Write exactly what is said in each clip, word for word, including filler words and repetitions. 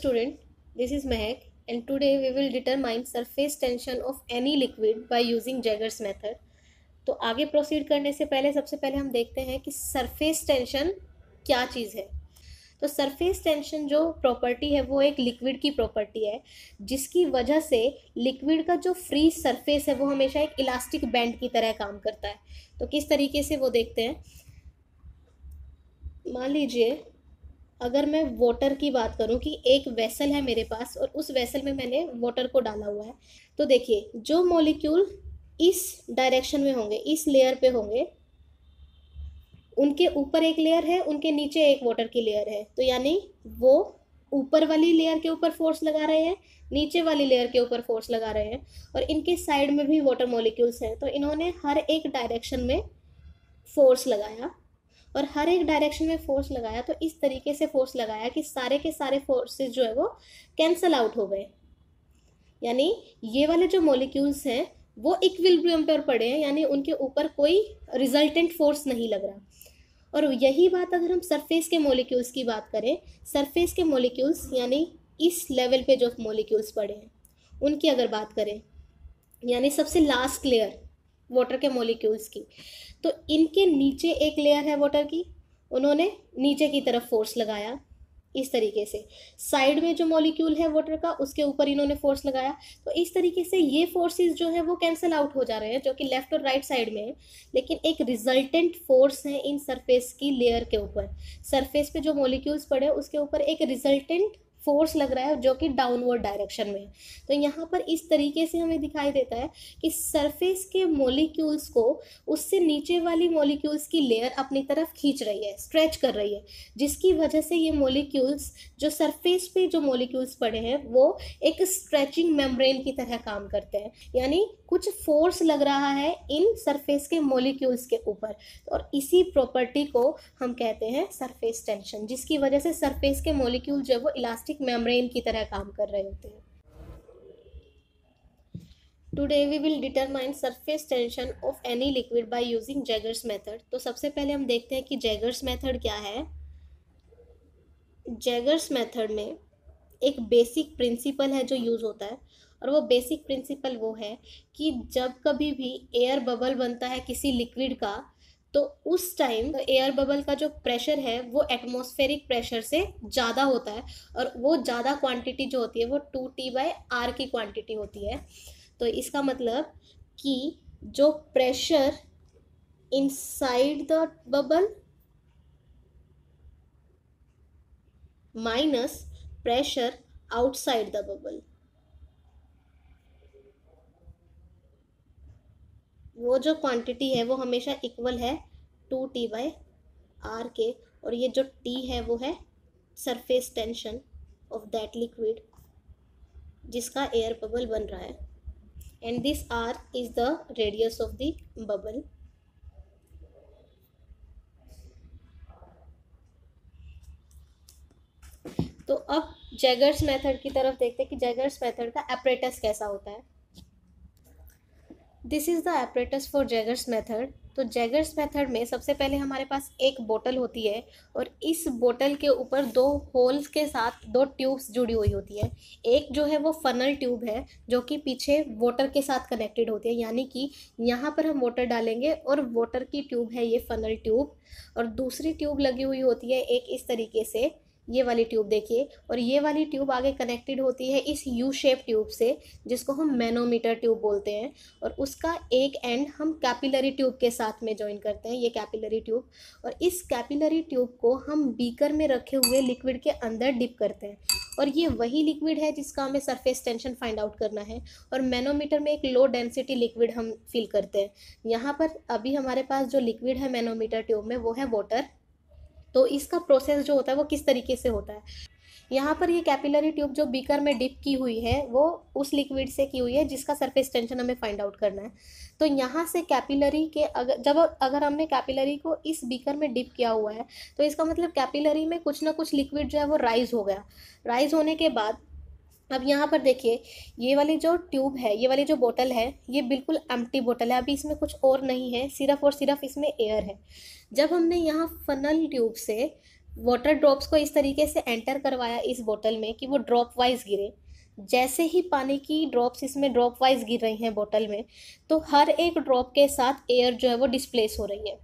student, this is Mehak and today we will determine surface tension of any liquid by using Jaeger's method. तो आगे proceed करने से पहले सबसे पहले हम देखते हैं कि सरफेस टेंशन क्या चीज़ है। तो सरफेस टेंशन जो प्रॉपर्टी है वो एक लिक्विड की प्रॉपर्टी है जिसकी वजह से लिक्विड का जो फ्री सरफेस है वो हमेशा एक इलास्टिक बैंड की तरह काम करता है। तो किस तरीके से वो देखते हैं, मान लीजिए अगर मैं वाटर की बात करूं कि एक वेसल है मेरे पास और उस वेसल में मैंने वाटर को डाला हुआ है, तो देखिए जो मॉलिक्यूल इस डायरेक्शन में होंगे, इस लेयर पे होंगे, उनके ऊपर एक लेयर है, उनके नीचे एक वाटर की लेयर है। तो यानी वो ऊपर वाली लेयर के ऊपर फोर्स लगा रहे हैं, नीचे वाली लेयर के ऊपर फोर्स लगा रहे हैं, और इनके साइड में भी वाटर मॉलिक्यूल्स हैं। तो इन्होंने हर एक डायरेक्शन में फोर्स लगाया और हर एक डायरेक्शन में फोर्स लगाया। तो इस तरीके से फोर्स लगाया कि सारे के सारे फोर्सेस जो है वो कैंसल आउट हो गए। यानी ये वाले जो मॉलिक्यूल्स हैं वो इक्विलिब्रियम पर पड़े हैं, यानी उनके ऊपर कोई रिजल्टेंट फोर्स नहीं लग रहा। और यही बात अगर हम सरफेस के मॉलिक्यूल्स की बात करें, सरफेस के मॉलिक्यूल्स यानी इस लेवल पे जो मॉलिक्यूल्स पड़े हैं उनकी अगर बात करें, यानी सबसे लास्ट लेयर वाटर के मॉलिक्यूल्स की, तो इनके नीचे एक लेयर है वाटर की, उन्होंने नीचे की तरफ फोर्स लगाया। इस तरीके से साइड में जो मॉलिक्यूल है वाटर का उसके ऊपर इन्होंने फोर्स लगाया। तो इस तरीके से ये फोर्सेस जो है वो कैंसिल आउट हो जा रहे हैं जो कि लेफ़्ट और राइट साइड में है, लेकिन एक रिजल्टेंट फोर्स है इन सरफेस की लेयर के ऊपर। सरफेस पे जो मॉलिक्यूल्स पड़े उसके ऊपर एक रिजल्टेंट फोर्स लग रहा है जो कि डाउनवर्ड डायरेक्शन में है। तो यहाँ पर इस तरीके से हमें दिखाई देता है कि सरफेस के मॉलिक्यूल्स को उससे नीचे वाली मॉलिक्यूल्स की लेयर अपनी तरफ खींच रही है, स्ट्रेच कर रही है, जिसकी वजह से ये मॉलिक्यूल्स जो सरफेस पे जो मॉलिक्यूल्स पड़े हैं वो एक स्ट्रेचिंग मेम्ब्रेन की तरह काम करते हैं। यानी कुछ फोर्स लग रहा है इन सरफेस के मॉलिक्यूल्स के ऊपर, और इसी प्रॉपर्टी को हम कहते हैं सरफेस टेंशन, जिसकी वजह से सरफेस के मॉलिक्यूल जो है वो इलास्टिक मेम्ब्रेन की तरह काम कर रहे होते हैं। Today we will determine surface tension of any liquid by using Jaeger's method. तो सबसे पहले हम देखते हैं कि जैगर्स मेथड क्या है। जैगर्स मेथड में एक बेसिक प्रिंसिपल है जो यूज होता है, और वो बेसिक प्रिंसिपल वो है कि जब कभी भी एयर बबल बनता है किसी लिक्विड का, तो उस टाइम एयर बबल का जो प्रेशर है वो एटमॉस्फेरिक प्रेशर से ज़्यादा होता है, और वो ज़्यादा क्वांटिटी जो होती है वो टू टी बाई आर की क्वांटिटी होती है। तो इसका मतलब कि जो pressure inside the bubble minus pressure outside the bubble, वो जो क्वांटिटी है वो हमेशा इक्वल है टू टी बाई आर के, और ये जो टी है वो है surface tension of that liquid जिसका एयर बबल बन रहा है, and this R is the radius of the bubble. तो अब जैगर्स मेथड की तरफ देखते हैं कि जैगर्स मेथड का एपरेटस कैसा होता है। This is the apparatus for Jaeger's method. तो जैगर्स मेथड में सबसे पहले हमारे पास एक बोतल होती है, और इस बोतल के ऊपर दो होल्स के साथ दो ट्यूब्स जुड़ी हुई होती है। एक जो है वो फनल ट्यूब है जो कि पीछे वाटर के साथ कनेक्टेड होती है, यानी कि यहाँ पर हम वाटर डालेंगे और वाटर की ट्यूब है ये फनल ट्यूब, और दूसरी ट्यूब लगी हुई होती है एक इस तरीके से, ये वाली ट्यूब देखिए, और ये वाली ट्यूब आगे कनेक्टेड होती है इस यू शेप ट्यूब से जिसको हम मैनोमीटर ट्यूब बोलते हैं, और उसका एक एंड हम कैपिलरी ट्यूब के साथ में जॉइन करते हैं, ये कैपिलरी ट्यूब। और इस कैपिलरी ट्यूब को हम बीकर में रखे हुए लिक्विड के अंदर डिप करते हैं, और ये वही लिक्विड है जिसका हमें सरफेस टेंशन फाइंड आउट करना है। और मैनोमीटर में एक लो डेंसिटी लिक्विड हम फील करते हैं। यहाँ पर अभी हमारे पास जो लिक्विड है मैनोमीटर ट्यूब में वो है वाटर। तो इसका प्रोसेस जो होता है वो किस तरीके से होता है, यहाँ पर ये कैपिलरी ट्यूब जो बीकर में डिप की हुई है वो उस लिक्विड से की हुई है जिसका सरफेस टेंशन हमें फाइंड आउट करना है। तो यहाँ से कैपिलरी के अगर जब अगर हमने कैपिलरी को इस बीकर में डिप किया हुआ है, तो इसका मतलब कैपिलरी में कुछ ना कुछ लिक्विड जो है वो राइज हो गया। राइज होने के बाद अब यहाँ पर देखिए ये वाली जो ट्यूब है, ये वाली जो बोतल है, ये बिल्कुल एम्प्टी बोतल है, अभी इसमें कुछ और नहीं है, सिर्फ और सिर्फ इसमें एयर है। जब हमने यहाँ फनल ट्यूब से वाटर ड्रॉप्स को इस तरीके से एंटर करवाया इस बोतल में कि वो ड्रॉप वाइज गिरे। जैसे ही पानी की ड्रॉप्स इसमें ड्रॉप वाइज गिर रही हैं बोतल में, तो हर एक ड्रॉप के साथ एयर जो है वो डिस्प्लेस हो रही है।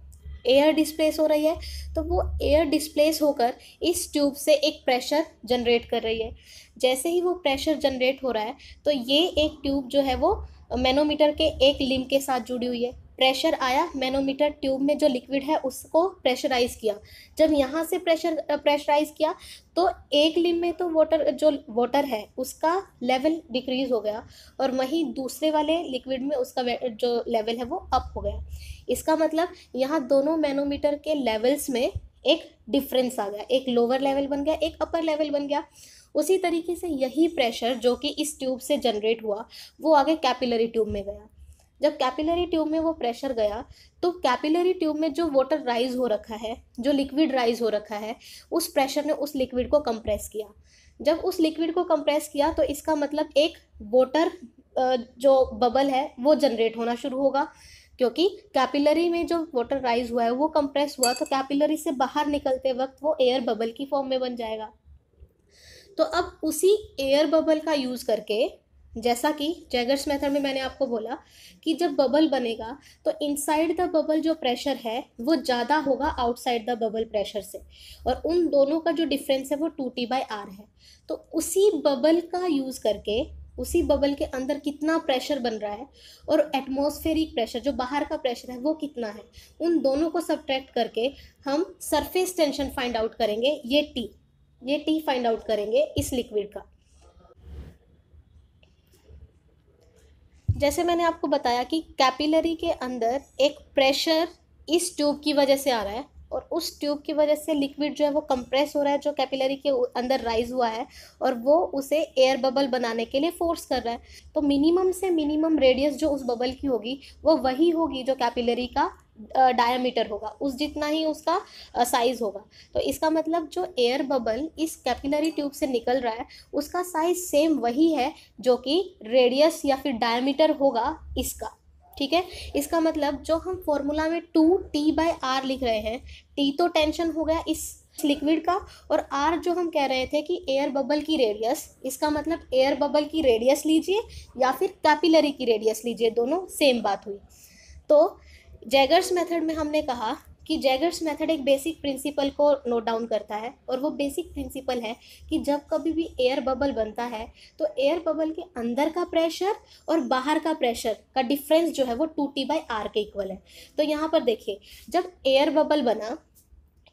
एयर डिस्प्लेस हो रही है तो वो एयर डिस्प्लेस होकर इस ट्यूब से एक प्रेशर जनरेट कर रही है। जैसे ही वो प्रेशर जनरेट हो रहा है तो ये एक ट्यूब जो है वो मैनोमीटर के एक लिंब के साथ जुड़ी हुई है। प्रेशर आया, मैनोमीटर ट्यूब में जो लिक्विड है उसको प्रेशराइज किया। जब यहाँ से प्रेशर प्रेशराइज किया तो एक लिंब में तो वाटर जो वाटर है उसका लेवल डिक्रीज़ हो गया और वहीं दूसरे वाले लिक्विड में उसका जो लेवल है वो अप हो गया। इसका मतलब यहाँ दोनों मैनोमीटर के लेवल्स में एक डिफरेंस आ गया, एक लोअर लेवल बन गया, एक अपर लेवल बन गया। उसी तरीके से यही प्रेशर जो कि इस ट्यूब से जनरेट हुआ वो आगे कैपिलरी ट्यूब में गया। जब कैपिलरी ट्यूब में वो प्रेशर गया तो कैपिलरी ट्यूब में जो वाटर राइज हो रखा है, जो लिक्विड राइज हो रखा है, उस प्रेशर ने उस लिक्विड को कंप्रेस किया। जब उस लिक्विड को कंप्रेस किया तो इसका मतलब एक वाटर जो बबल है वो जनरेट होना शुरू होगा, क्योंकि कैपिलरी में जो वाटर राइज हुआ है वो कंप्रेस हुआ तो कैपिलरी से बाहर निकलते वक्त वो एयर बबल की फॉर्म में बन जाएगा। तो अब उसी एयर बबल का यूज़ करके, जैसा कि जैगर्स मेथड में मैंने आपको बोला कि जब बबल बनेगा तो इनसाइड द बबल जो प्रेशर है वो ज़्यादा होगा आउटसाइड द बबल प्रेशर से, और उन दोनों का जो डिफरेंस है वो टू टी बाई आर है। तो उसी बबल का यूज़ करके उसी बबल के अंदर कितना प्रेशर बन रहा है और एटमॉस्फेरिक प्रेशर जो बाहर का प्रेशर है वो कितना है, उन दोनों को सब्ट्रैक्ट करके हम सरफेस टेंशन फाइंड आउट करेंगे। ये टी ये टी फाइंड आउट करेंगे इस लिक्विड का। जैसे मैंने आपको बताया कि कैपिलरी के अंदर एक प्रेशर इस ट्यूब की वजह से आ रहा है और उस ट्यूब की वजह से लिक्विड जो है वो कंप्रेस हो रहा है, जो कैपिलरी के अंदर राइज हुआ है, और वो उसे एयर बबल बनाने के लिए फोर्स कर रहा है। तो मिनिमम से मिनिमम रेडियस जो उस बबल की होगी वो वही होगी जो कैपिलरी का डायामीटर होगा, उस जितना ही उसका साइज़ होगा। तो इसका मतलब जो एयर बबल इस कैपिलरी ट्यूब से निकल रहा है उसका साइज़ सेम वही है जो कि रेडियस या फिर डायामीटर होगा इसका। ठीक है, इसका मतलब जो हम फॉर्मूला में टू टी बाई आर लिख रहे हैं, टी तो टेंशन हो गया इस लिक्विड का, और आर जो हम कह रहे थे कि एयर बबल की रेडियस, इसका मतलब एयर बबल की रेडियस लीजिए या फिर कैपिलरी की रेडियस लीजिए, दोनों सेम बात हुई। तो जैगर्स मेथड में हमने कहा कि जैगर्स मेथड एक बेसिक प्रिंसिपल को नोट डाउन करता है, और वो बेसिक प्रिंसिपल है कि जब कभी भी एयर बबल बनता है तो एयर बबल के अंदर का प्रेशर और बाहर का प्रेशर का डिफरेंस जो है वो टू टी बाई आर के इक्वल है। तो यहाँ पर देखिए, जब एयर बबल बना,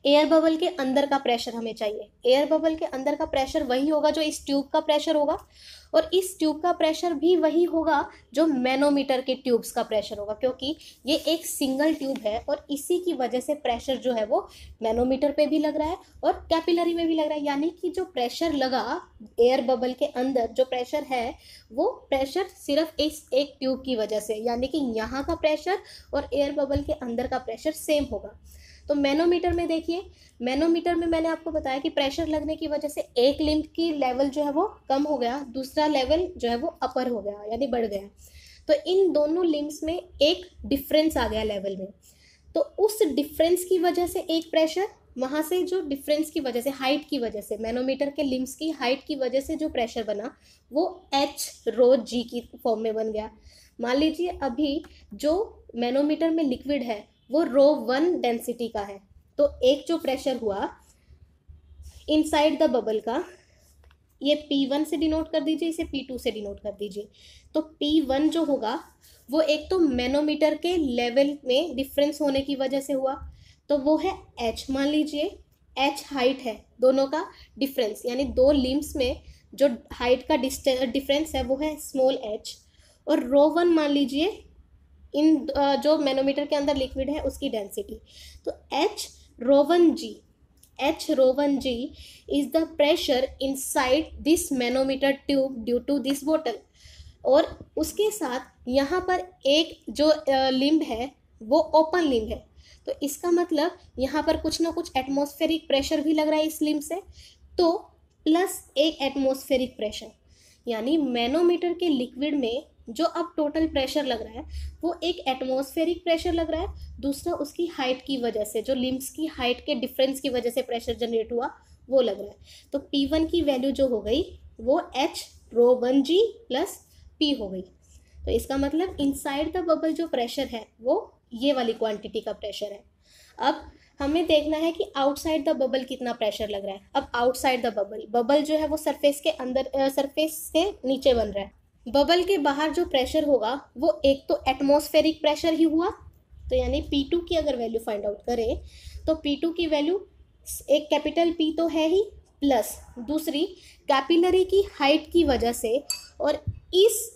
एयर बबल के अंदर का प्रेशर हमें चाहिए। एयर बबल के अंदर का प्रेशर वही होगा जो इस ट्यूब का प्रेशर होगा, और इस ट्यूब का प्रेशर भी वही होगा जो मैनोमीटर के ट्यूब्स का प्रेशर होगा, क्योंकि ये एक सिंगल ट्यूब है और इसी की वजह से प्रेशर जो है वो मैनोमीटर पे भी लग रहा है और कैपिलरी में भी लग रहा है। यानी कि जो प्रेशर लगा एयर बबल के अंदर, जो प्रेशर है वो प्रेशर सिर्फ इस एक ट्यूब की वजह से, यानी कि यहाँ का प्रेशर और एयर बबल के अंदर का प्रेशर सेम होगा। तो मैनोमीटर में देखिए, मैनोमीटर में मैंने आपको बताया कि प्रेशर लगने की वजह से एक लिंब की लेवल जो है वो कम हो गया, दूसरा लेवल जो है वो अपर हो गया यानी बढ़ गया। तो इन दोनों लिंब्स में एक डिफरेंस आ गया लेवल में। तो उस डिफरेंस की वजह से एक प्रेशर, वहाँ से जो डिफरेंस की वजह से, हाइट की वजह से, मैनोमीटर के लिम्स की हाइट की वजह से जो प्रेशर बना वो एच रो जी की फॉर्म में बन गया। मान लीजिए अभी जो मैनोमीटर में लिक्विड है वो रो वन डेंसिटी का है, तो एक जो प्रेशर हुआ इनसाइड द बबल का, ये पी वन से डिनोट कर दीजिए, इसे पी टू से डिनोट कर दीजिए। तो पी वन जो होगा वो एक तो मैनोमीटर के लेवल में डिफरेंस होने की वजह से हुआ, तो वो है एच। मान लीजिए एच हाइट है दोनों का डिफरेंस, यानी दो लिम्स में जो हाइट का डिफरेंस है वो है स्मॉल एच। और रो वन मान लीजिए इन जो मैनोमीटर के अंदर लिक्विड है उसकी डेंसिटी, तो H rho one G, H rho one G is the pressure inside this manometer tube due to this बोतल। और उसके साथ यहाँ पर एक जो लिंब है वो ओपन लिंब है, तो इसका मतलब यहाँ पर कुछ ना कुछ एटमॉस्फेरिक प्रेशर भी लग रहा है इस लिंब से, तो प्लस एक एटमॉस्फेरिक प्रेशर, यानी मैनोमीटर के लिक्विड में जो अब टोटल प्रेशर लग रहा है वो एक एटमॉस्फेरिक प्रेशर लग रहा है, दूसरा उसकी हाइट की वजह से, जो लिम्स की हाइट के डिफरेंस की वजह से प्रेशर जनरेट हुआ वो लग रहा है। तो पी वन की वैल्यू जो हो गई वो H rho one G plus P हो गई। तो इसका मतलब इनसाइड द बबल जो प्रेशर है वो ये वाली क्वांटिटी का प्रेशर है। अब हमें देखना है कि आउटसाइड द बबल कितना प्रेशर लग रहा है। अब आउटसाइड द बबल, बबल जो है वो सरफेस के अंदर सरफेस से नीचे बन रहा है। बबल के बाहर जो प्रेशर होगा वो एक तो एटमॉस्फेरिक प्रेशर ही हुआ, तो यानी पी टू की अगर वैल्यू फाइंड आउट करें तो पी टू की वैल्यू एक कैपिटल पी तो है ही, प्लस दूसरी कैपिलरी की हाइट की वजह से और इस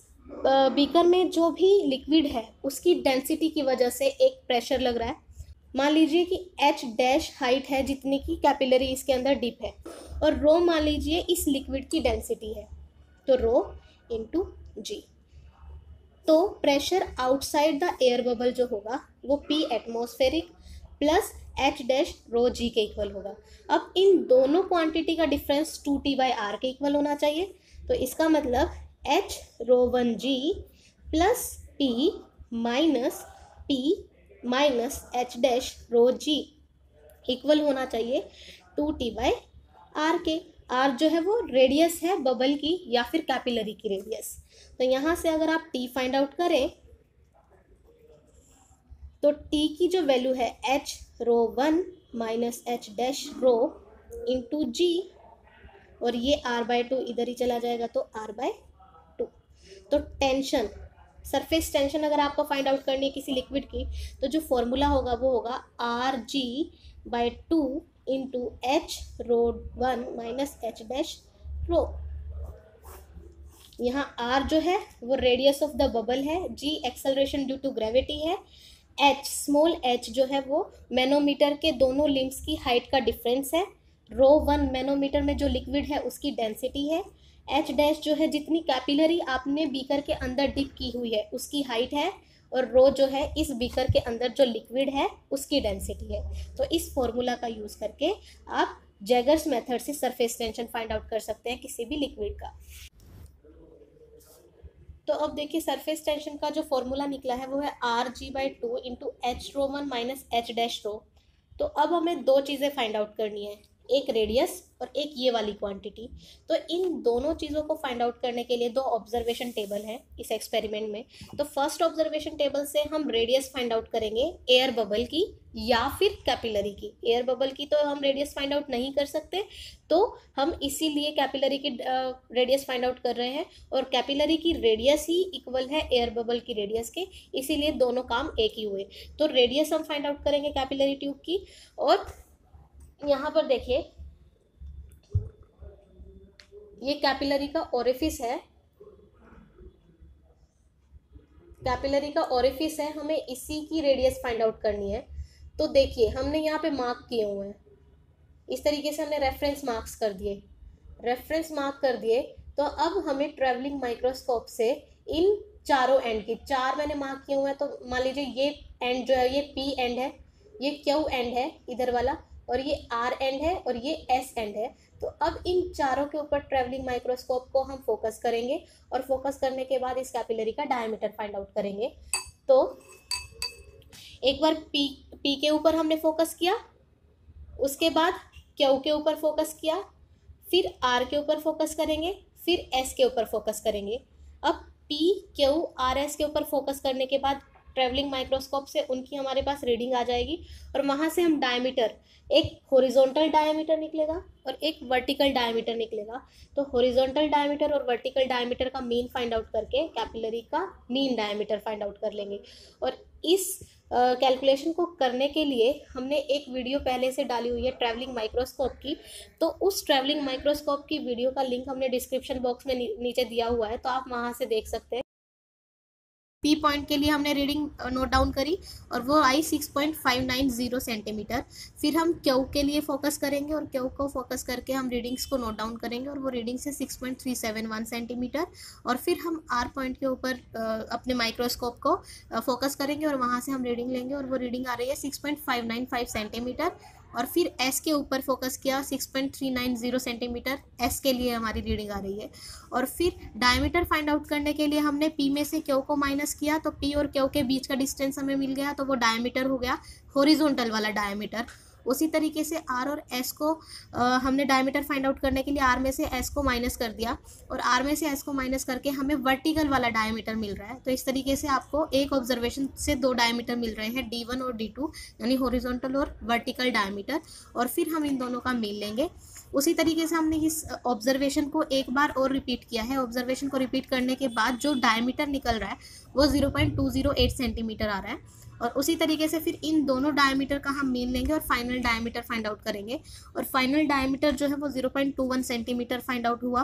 बीकर में जो भी लिक्विड है उसकी डेंसिटी की वजह से एक प्रेशर लग रहा है। मान लीजिए कि एच डैश हाइट है जितनी की कैपिलरी इसके अंदर डीप है, और रो मान लीजिए इस लिक्विड की डेंसिटी है, तो रो इंटू जी। तो pressure outside the air bubble जो होगा वो P atmospheric plus H dash rho जी के इक्वल होगा। अब इन दोनों क्वांटिटी का difference two T by R के इक्वल होना चाहिए। तो इसका मतलब H rho one G plus P minus P minus H dash rho जी इक्वल होना चाहिए टू टी बाई आर के। आर जो है वो रेडियस है बबल की या फिर कैपिलरी की रेडियस। तो यहाँ से अगर आप टी फाइंड आउट करें तो टी की जो वैल्यू है H rho one minus H dash rho into जी, और ये आर बाय टू इधर ही चला जाएगा तो आर बाय टू। तो टेंशन, सरफेस टेंशन अगर आपको फाइंड आउट करनी है किसी लिक्विड की तो जो फॉर्मूला होगा वो होगा R G by two into H rho one minus H dash rho. यहाँ आर जो है वो रेडियस ऑफ द बबल है, G acceleration due to gravity है, एच स्मॉल एच जो है वो मैनोमीटर के दोनों लिम्स की हाइट का डिफरेंस है, रो वन मैनोमीटर में जो लिक्विड है उसकी डेंसिटी है, एच डैश जो है जितनी कैपिलरी आपने बीकर के अंदर डिप की हुई है उसकी हाइट है, और रो जो है इस बीकर के अंदर जो लिक्विड है उसकी डेंसिटी है। तो इस फॉर्मूला का यूज़ करके आप जैगर्स मेथड से सरफेस टेंशन फाइंड आउट कर सकते हैं किसी भी लिक्विड का। तो अब देखिए सरफेस टेंशन का जो फॉर्मूला निकला है वो है R G by two into H rho one minus H dash rho. तो अब हमें दो चीज़ें फाइंड आउट करनी है, एक रेडियस और एक ये वाली क्वांटिटी। तो इन दोनों चीज़ों को फाइंड आउट करने के लिए दो ऑब्जर्वेशन टेबल हैं इस एक्सपेरिमेंट में। तो फर्स्ट ऑब्जर्वेशन टेबल से हम रेडियस फाइंड आउट करेंगे एयर बबल की या फिर कैपिलरी की। एयर बबल की तो हम रेडियस फाइंड आउट नहीं कर सकते, तो हम इसीलिए कैपिलरी की रेडियस फाइंड आउट कर रहे हैं, और कैपिलरी की रेडियस ही इक्वल है एयर बबल की रेडियस के, इसीलिए दोनों काम एक ही हुए। तो रेडियस हम फाइंड आउट करेंगे कैपिलरी ट्यूब की। और यहाँ पर देखिए ये कैपिलरी का ओरिफिस है, कैपिलरी का ओरिफिस है, हमें इसी की रेडियस फाइंड आउट करनी है। तो देखिए हमने यहाँ पे मार्क किए हुए हैं, इस तरीके से हमने रेफरेंस मार्क्स कर दिए, रेफरेंस मार्क कर दिए। तो अब हमें ट्रैवलिंग माइक्रोस्कोप से इन चारों एंड की, चार मैंने मार्क किए हुए हैं, तो मान लीजिए ये एंड जो है ये पी एंड है, ये क्यू एंड है इधर वाला, और ये आर एंड है, और ये एस एंड है। तो अब इन चारों के ऊपर ट्रैवलिंग माइक्रोस्कोप को हम फोकस करेंगे, और फोकस करने के बाद इस कैपिलरी का डायमीटर फाइंड आउट करेंगे। तो एक बार पी पी के ऊपर हमने फोकस किया, उसके बाद क्यू के ऊपर फोकस किया, फिर आर के ऊपर फोकस करेंगे, फिर एस के ऊपर फोकस करेंगे। अब पी क्यू आर एस के ऊपर फोकस करने के बाद ट्रैवलिंग माइक्रोस्कोप से उनकी हमारे पास रीडिंग आ जाएगी, और वहाँ से हम डायमीटर, एक हॉरिजॉन्टल डायमीटर निकलेगा और एक वर्टिकल डायमीटर निकलेगा। तो हॉरिजॉन्टल डायमीटर और वर्टिकल डायमीटर का मीन फाइंड आउट करके कैपिलरी का मीन डायमीटर फाइंड आउट कर लेंगे। और इस कैलकुलेशन uh, को करने के लिए हमने एक वीडियो पहले से डाली हुई है ट्रैवलिंग माइक्रोस्कोप की, तो उस ट्रैवलिंग माइक्रोस्कोप की वीडियो का लिंक हमने डिस्क्रिप्शन बॉक्स में नी, नीचे दिया हुआ है, तो आप वहाँ से देख सकते हैं। पी पॉइंट के लिए हमने रीडिंग नोट डाउन करी और वो आई six point five nine zero centimetre. फिर हम क्यू के लिए फोकस करेंगे, और क्यू को फोकस करके हम रीडिंग्स को नोट डाउन करेंगे, और वो रीडिंग्स है six point three seven one centimetre. और फिर हम आर पॉइंट के ऊपर अपने माइक्रोस्कोप को फोकस करेंगे, और वहाँ से हम रीडिंग लेंगे, और वो रीडिंग आ रही है six point five nine five centimetre. और फिर एस के ऊपर फोकस किया, six point three nine zero centimetre S के लिए हमारी रीडिंग आ रही है। और फिर डायमीटर फाइंड आउट करने के लिए हमने पी में से क्यू को माइनस किया, तो पी और क्यू के बीच का डिस्टेंस हमें मिल गया, तो वो डायमीटर हो गया, हॉरिजॉन्टल वाला डायमीटर। उसी तरीके से आर और एस को आ, हमने डायमीटर फाइंड आउट करने के लिए आर में से एस को माइनस कर दिया, और आर में से एस को माइनस करके हमें वर्टिकल वाला डायमीटर मिल रहा है। तो इस तरीके से आपको एक ऑब्जर्वेशन से दो डायमीटर मिल रहे हैं, डी वन और डी टू, यानी हॉरिजॉन्टल और वर्टिकल डायमीटर, और फिर हम इन दोनों का मिल लेंगे। उसी तरीके से हमने इस ऑब्जर्वेशन को एक बार और रिपीट किया है। ऑब्जर्वेशन को रिपीट करने के बाद जो डायमीटर निकल रहा है वो zero point two zero eight centimetre आ रहा है, और उसी तरीके से फिर इन दोनों डायमीटर का हम मीन लेंगे और फाइनल डायमीटर फाइंड आउट करेंगे। और फाइनल डायमीटर जो है वो zero point two one centimetre find out हुआ,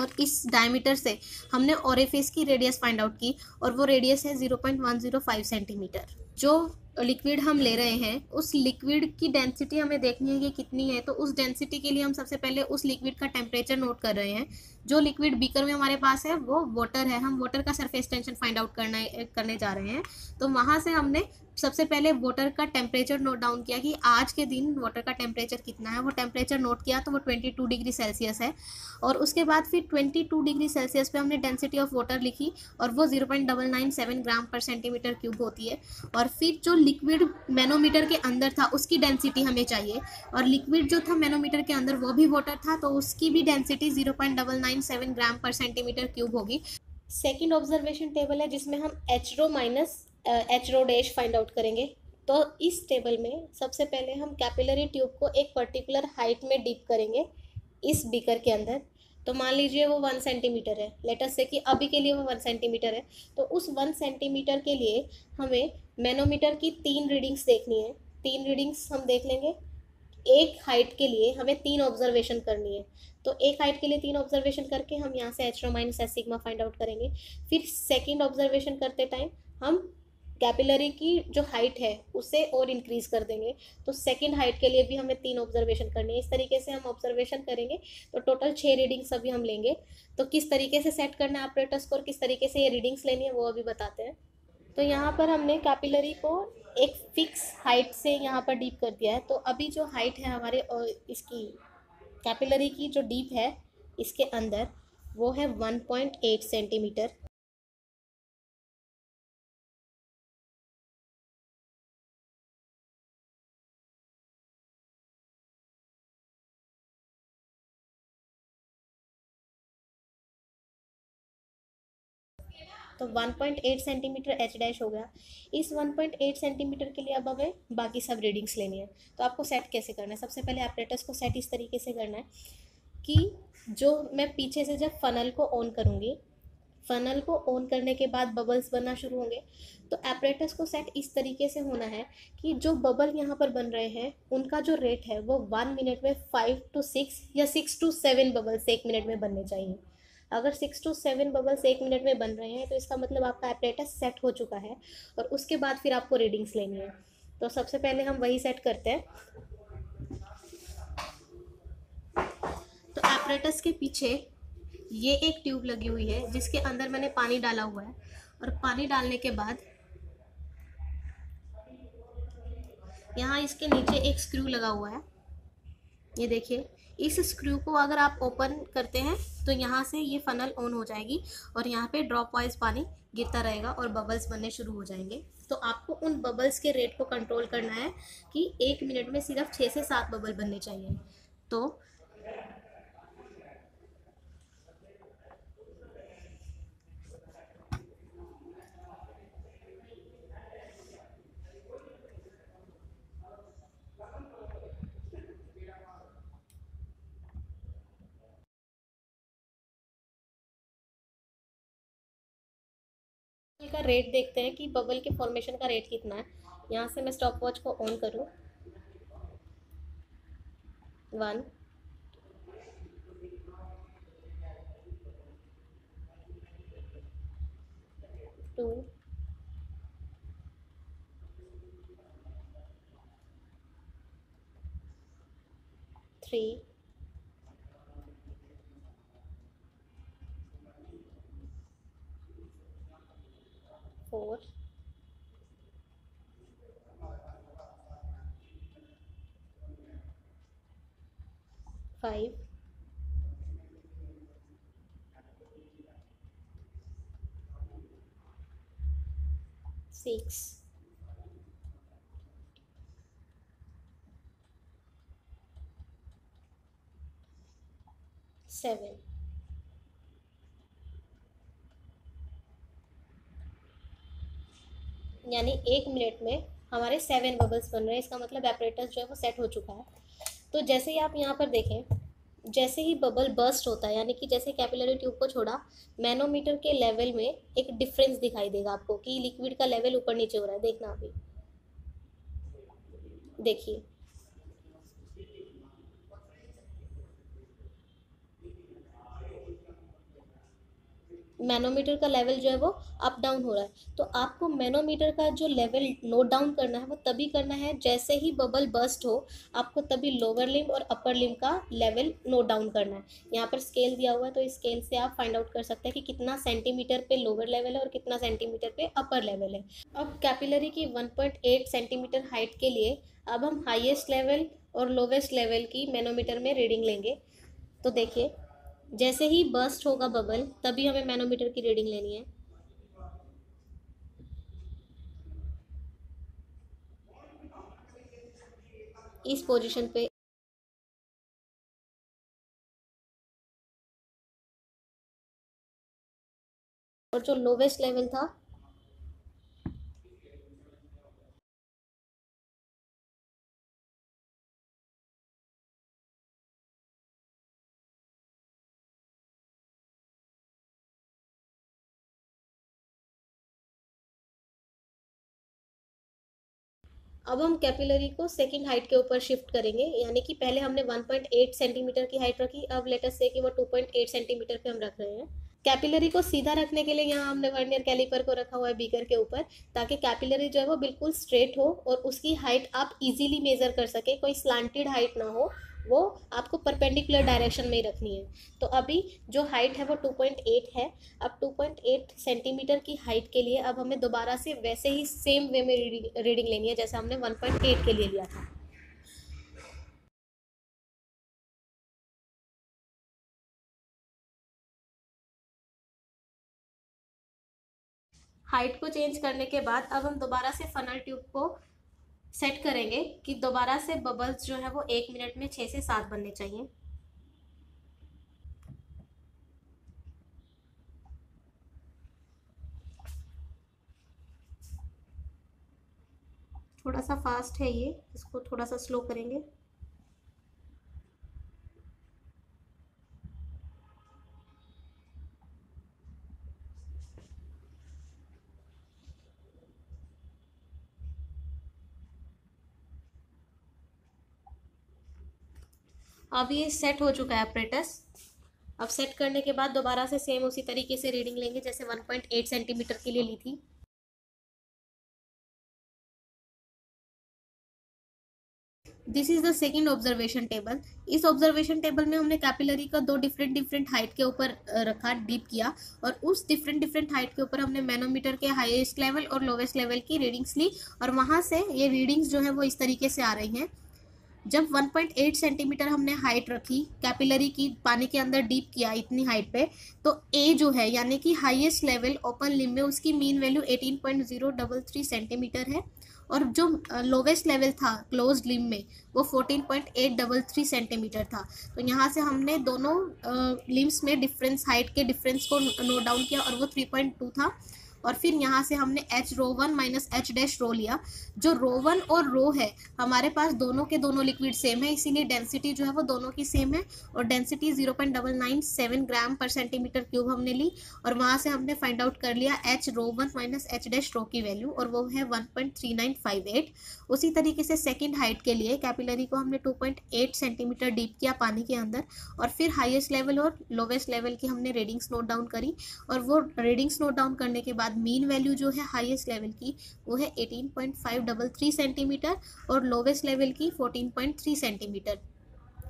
और इस डायमीटर से हमने ओरिफिस की रेडियस फाइंड आउट की, और वो रेडियस है zero point one zero five centimetre. जो लिक्विड हम ले रहे हैं उस लिक्विड की डेंसिटी हमें देखनी है कि कितनी है, तो उस डेंसिटी के लिए हम सबसे पहले उस लिक्विड का टेम्परेचर नोट कर रहे हैं। जो लिक्विड बीकर में हमारे पास है वो वाटर है, हम वाटर का सरफेस टेंशन फाइंड आउट करना करने जा रहे हैं, तो वहाँ से हमने सबसे पहले वाटर का टेम्परेचर नोट डाउन किया कि आज के दिन वाटर का टेम्परेचर कितना है। वो टेम्परेचर नोट किया तो वो बाईस डिग्री सेल्सियस है, और उसके बाद फिर बाईस डिग्री सेल्सियस पे हमने डेंसिटी ऑफ वाटर लिखी, और वो zero point nine nine seven gram पर सेंटीमीटर क्यूब होती है। और फिर जो लिक्विड मैनोमीटर के अंदर था उसकी डेंसिटी हमें चाहिए, और लिक्विड जो था मैनोमीटर के अंदर वो भी वाटर था, तो उसकी भी density zero point nine nine seven gram पर सेंटीमीटर क्यूब होगी। सेकेंड ऑब्जर्वेशन टेबल है जिसमें हम H rho minus H rho dash find out करेंगे। तो इस टेबल में सबसे पहले हम कैपिलरी ट्यूब को एक पर्टिकुलर हाइट में डीप करेंगे इस बीकर के अंदर। तो मान लीजिए वो वन सेंटीमीटर है, लेट अस से कि अभी के लिए वो वन सेंटीमीटर है, तो उस वन सेंटीमीटर के लिए हमें मैनोमीटर की तीन रीडिंग्स देखनी है। तीन रीडिंग्स हम देख लेंगे, एक हाइट के लिए हमें तीन ऑब्जर्वेशन करनी है, तो एक हाइट के लिए तीन ऑब्जर्वेशन करके हम यहाँ से H rho minus S sigma find out करेंगे। फिर सेकेंड ऑब्जर्वेशन करते टाइम हम कैपिलरी की जो हाइट है उसे और इंक्रीज़ कर देंगे, तो सेकंड हाइट के लिए भी हमें तीन ऑब्जर्वेशन करनी है। इस तरीके से हम ऑब्जर्वेशन करेंगे, तो टोटल छः रीडिंग्स अभी हम लेंगे। तो किस तरीके से सेट करना है ऑपरेटर स्कोर, किस तरीके से ये रीडिंग्स लेनी है वो अभी बताते हैं। तो यहाँ पर हमने कैपिलरी को एक फिक्स हाइट से यहाँ पर डीप कर दिया है, तो अभी जो हाइट है हमारे और इसकी कैपिलरी की जो डीप है इसके अंदर वो है वन पॉइंट एट सेंटीमीटर। तो one point eight centimetre H dash हो गया। इस वन पॉइंट एट सेंटीमीटर के लिए अब हमें बाकी सब रीडिंग्स लेनी है। तो आपको सेट कैसे करना है, सबसे पहले ऑपरेटर्स को सेट इस तरीके से करना है कि जो मैं पीछे से जब फ़नल को ऑन करूँगी, फ़नल को ऑन करने के बाद बबल्स बनना शुरू होंगे, तो ऑपरेटर्स को सेट इस तरीके से होना है कि जो बबल यहाँ पर बन रहे हैं उनका जो रेट है वो वन मिनट में फाइव टू सिक्स या सिक्स टू सेवन बबल्स एक मिनट में बनने चाहिए। अगर सिक्स टू सेवन बबल्स एक मिनट में बन रहे हैं तो इसका मतलब आपका ऑपरेटस सेट हो चुका है, और उसके बाद फिर आपको रीडिंग्स लेनी है। तो सबसे पहले हम वही सेट करते हैं। तो ऑपरेटस के पीछे ये एक ट्यूब लगी हुई है जिसके अंदर मैंने पानी डाला हुआ है, और पानी डालने के बाद यहाँ इसके नीचे एक स्क्रू लगा हुआ है, ये देखिए। इस स्क्रू को अगर आप ओपन करते हैं तो यहाँ से ये फनल ऑन हो जाएगी, और यहाँ पे ड्रॉप वाइज पानी गिरता रहेगा और बबल्स बनने शुरू हो जाएंगे। तो आपको उन बबल्स के रेट को कंट्रोल करना है कि एक मिनट में सिर्फ छः से सात बबल बनने चाहिए। तो का रेट देखते हैं कि बबल के फॉर्मेशन का रेट कितना है। यहाँ से मैं स्टॉपवॉच को ऑन करूँ, one, two, three, four, five, six, seven, यानी एक मिनट में हमारे सेवन बबल्स बन रहे हैं। इसका मतलब एपरेटस जो है वो सेट हो चुका है। तो जैसे ही आप यहाँ पर देखें, जैसे ही बबल बर्स्ट होता है, यानी कि जैसे कैपिलरी ट्यूब को छोड़ा, मैनोमीटर के लेवल में एक डिफरेंस दिखाई देगा आपको कि लिक्विड का लेवल ऊपर नीचे हो रहा है। देखना अभी, देखिए मैनोमीटर का लेवल जो है वो अप डाउन हो रहा है। तो आपको मैनोमीटर का जो लेवल नोट डाउन करना है वो तभी करना है जैसे ही बबल बर्स्ट हो। आपको तभी लोअर लिम्ब और अपर लिम्ब का लेवल नोट डाउन करना है। यहाँ पर स्केल दिया हुआ है, तो इस स्केल से आप फाइंड आउट कर सकते हैं कि कितना सेंटीमीटर पे लोअर लेवल है और कितना सेंटीमीटर पे अपर लेवल है। अब कैपिलरी की one point eight centimetre height के लिए अब हम हाइएस्ट लेवल और लोवेस्ट लेवल की मैनोमीटर में रीडिंग लेंगे। तो देखिए, जैसे ही बर्स्ट होगा बबल, तभी हमें मैनोमीटर की रीडिंग लेनी है। इस पोजीशन पे और जो लोवेस्ट लेवल था अब हम कैपिलरी को सेकंड हाइट के ऊपर शिफ्ट करेंगे। यानी कि पहले हमने वन पॉइंट एट सेंटीमीटर की हाइट रखी, अब लेट अस से कि वो टू पॉइंट एट सेंटीमीटर पे हम रख रहे हैं। कैपिलरी को सीधा रखने के लिए यहाँ हमने वर्नियर कैलिपर को रखा हुआ है बीकर के ऊपर, ताकि कैपिलरी जो है वो बिल्कुल स्ट्रेट हो और उसकी हाइट आप इजीली मेजर कर सके। कोई स्लांटेड हाइट ना हो, वो आपको परपेंडिकुलर डायरेक्शन में ही रखनी है। तो अभी जो हाइट है वो टू पॉइंट एट है। अब टू पॉइंट एट सेंटीमीटर की हाइट के लिए अब हमें दोबारा से वैसे ही सेम वे में रीडिंग लेनी है जैसे हमने वन पॉइंट एट के लिए लिया था। हाइट को चेंज करने के बाद अब हम दोबारा से फनल ट्यूब को सेट करेंगे कि दोबारा से बबल्स जो है वो एक मिनट में छः से सात बनने चाहिए। थोड़ा सा फास्ट है ये, इसको थोड़ा सा स्लो करेंगे। अब ये सेट हो चुका है अपरेटस। अब सेट करने के बाद दोबारा से सेम उसी तरीके से रीडिंग लेंगे जैसे वन पॉइंट एट सेंटीमीटर के लिए ली थी। This is the second observation table. इस ऑब्जर्वेशन टेबल में हमने कैपिलरी का दो डिफरेंट डिफरेंट हाइट के ऊपर रखा, डीप किया, और उस डिफरेंट डिफरेंट हाइट के ऊपर हमने मैनोमीटर के हाईएस्ट लेवल और लोवेस्ट लेवल की रीडिंग्स ली, और वहाँ से ये रीडिंग्स जो है वो इस तरीके से आ रही हैं। जब वन पॉइंट एट सेंटीमीटर हमने हाइट रखी कैपिलरी की, पानी के अंदर डीप किया इतनी हाइट पे, तो ए जो है यानी कि हाईएस्ट लेवल ओपन लिम्ब में, उसकी mean value eighteen point zero three three centimetre है, और जो लोवेस्ट लेवल था क्लोज लिम्ब में वो fourteen point eight three three centimetre था। तो यहाँ से हमने दोनों लिम्ब्स में डिफरेंस, हाइट के डिफरेंस को नोट डाउन किया, और वो थ्री पॉइंट टू था। और फिर यहाँ से हमने H rho one minus H dash rho लिया। जो रो वन और रो है हमारे पास दोनों के दोनों लिक्विड सेम है, इसीलिए डेंसिटी जो है वो दोनों की सेम है, और density zero point double nine seven gram पर सेंटीमीटर क्यूब हमने ली, और वहाँ से हमने फाइंड आउट कर लिया H rho one minus H dash rho की वैल्यू, और वो है one point three nine five eight. उसी तरीके से सेकेंड हाइट के लिए कैपिलरी को हमने two point eight centimetre dip किया पानी के अंदर, और फिर हाइएस्ट लेवल और लोवेस्ट लेवल की हमने रीडिंग्स नोट डाउन करी, और वो रीडिंग्स नोट डाउन करने के बाद मीन वैल्यू जो है हाईएस्ट लेवल की वो है eighteen point five three three centimetre और लोवेस्ट लेवल की फोर्टीन पॉइंट थ्री सेंटीमीटर।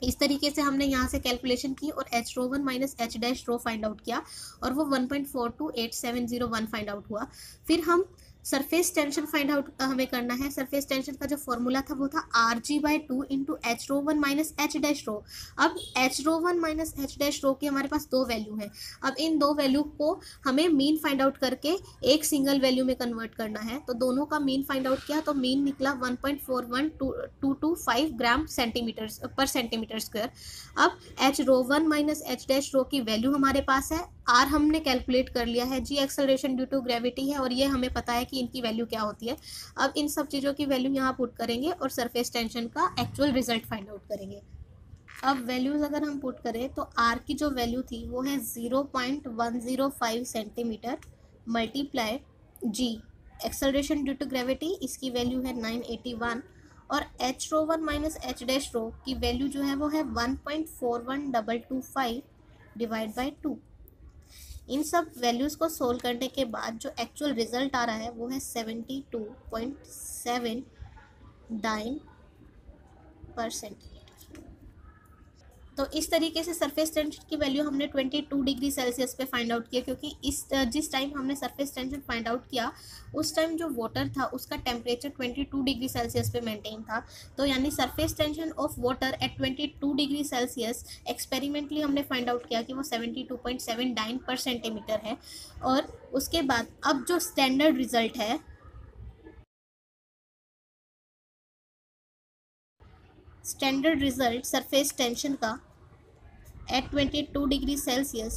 इस तरीके से हमने यहाँ से कैलकुलेशन की और H rho one minus H dash rho find out किया, और वो one point four two eight seven zero one find out हुआ। फिर हम सरफेस टेंशन फाइंड आउट हमें करना है। सरफेस टेंशन का जो फॉर्मूला था वो था R G by two into H rho one minus H dash rho. अब H rho one minus H dash rho की हमारे पास दो वैल्यू है। अब इन दो वैल्यू को हमें मीन फाइंड आउट करके एक सिंगल वैल्यू में कन्वर्ट करना है। तो दोनों का मीन फाइंड आउट किया तो मीन निकला one point four one two two two five gram centimetre per centimetre square. अब H rho one minus H dash rho की वैल्यू हमारे पास है, आर हमने कैलकुलेट कर लिया है, G acceleration due to gravity है और ये हमें पता है कि इनकी वैल्यू क्या होती है। अब इन सब चीज़ों की वैल्यू यहाँ पुट करेंगे और सरफेस टेंशन का एक्चुअल रिजल्ट फाइंड आउट करेंगे। अब वैल्यूज़ अगर हम पुट करें तो आर की जो वैल्यू थी वो है zero point one zero five centimetre multiply G acceleration due to gravity, इसकी वैल्यू है नाइन एटी वन, और H rho one minus H dash rho की वैल्यू जो है वो है one point four one two two five divide by two. इन सब वैल्यूज़ को सोल्व करने के बाद जो एक्चुअल रिजल्ट आ रहा है वो है seventy two point seven nine percent. तो इस तरीके से सरफेस टेंशन की वैल्यू हमने बाईस डिग्री सेल्सियस पे फाइंड आउट किया, क्योंकि इस जिस टाइम हमने सरफेस टेंशन फाइंड आउट किया उस टाइम जो वाटर था उसका टेम्परेचर बाईस डिग्री सेल्सियस पे मेंटेन था। तो यानी surface tension of water at बाईस डिग्री सेल्सियस एक्सपेरिमेंटली हमने फाइंड आउट किया कि वो seventy two point seven nine per centimetre है। और उसके बाद अब जो स्टैंडर्ड रिजल्ट है स्टैंडर्ड रिजल्ट सरफेस टेंशन का एट बाईस डिग्री सेल्सियस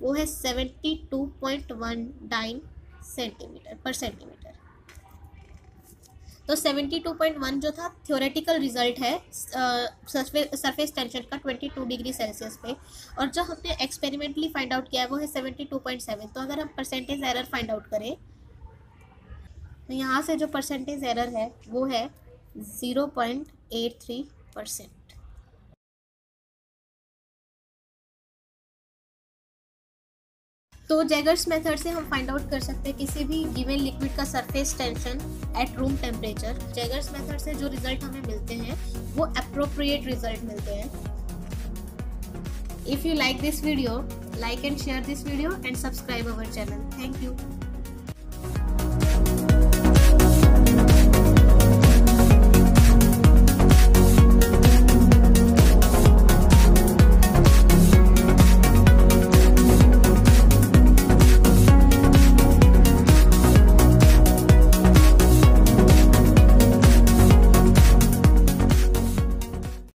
वो है seventy two point one nine centimetre per centimetre. तो सेवेंटी टू पॉइंट वन जो था थ्योरेटिकल रिजल्ट है सरफेस टेंशन का बाईस डिग्री सेल्सियस पे, और जो हमने एक्सपेरिमेंटली फाइंड आउट किया है वो है सेवेंटी टू पॉइंट सेवन। तो अगर हम परसेंटेज एरर फाइंड आउट करें तो यहाँ से जो परसेंटेज एरर है वो है zero point eight three percent. तो जैगर्स मेथड से हम फाइंड आउट कर सकते हैं किसी भी गिवन लिक्विड का surface tension at room temperature. Jaeger's method से जो रिजल्ट हमें मिलते हैं वो अप्रोप्रिएट रिजल्ट मिलते हैं। If you like this video, like and share this video and subscribe our channel. Thank you.